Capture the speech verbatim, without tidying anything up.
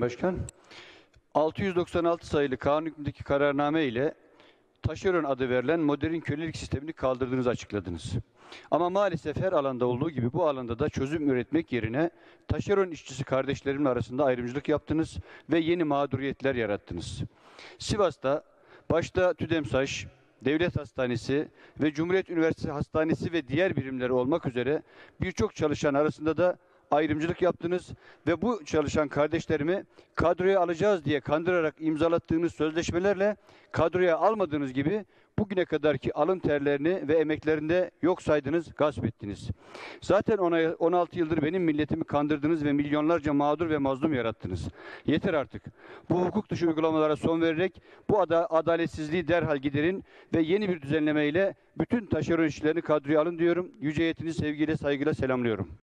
Başkan, altı yüz doksan altı sayılı kanun hükmündeki kararname ile taşeron adı verilen modern kölelik sistemini kaldırdığınızı açıkladınız. Ama maalesef her alanda olduğu gibi bu alanda da çözüm üretmek yerine taşeron işçisi kardeşlerimle arasında ayrımcılık yaptınız ve yeni mağduriyetler yarattınız. Sivas'ta başta TÜDEMSAŞ, Devlet Hastanesi ve Cumhuriyet Üniversitesi Hastanesi ve diğer birimleri olmak üzere birçok çalışan arasında da ayrımcılık yaptınız ve bu çalışan kardeşlerimi kadroya alacağız diye kandırarak imzalattığınız sözleşmelerle kadroya almadığınız gibi bugüne kadarki alın terlerini ve emeklerinde yok saydınız, gasp ettiniz. Zaten on altı yıldır benim milletimi kandırdınız ve milyonlarca mağdur ve mazlum yarattınız. Yeter artık. Bu hukuk dışı uygulamalara son vererek bu ada adaletsizliği derhal giderin ve yeni bir düzenleme ile bütün taşeron işçilerini kadroya alın diyorum. Yüce heyetinizi sevgiyle, saygıyla selamlıyorum.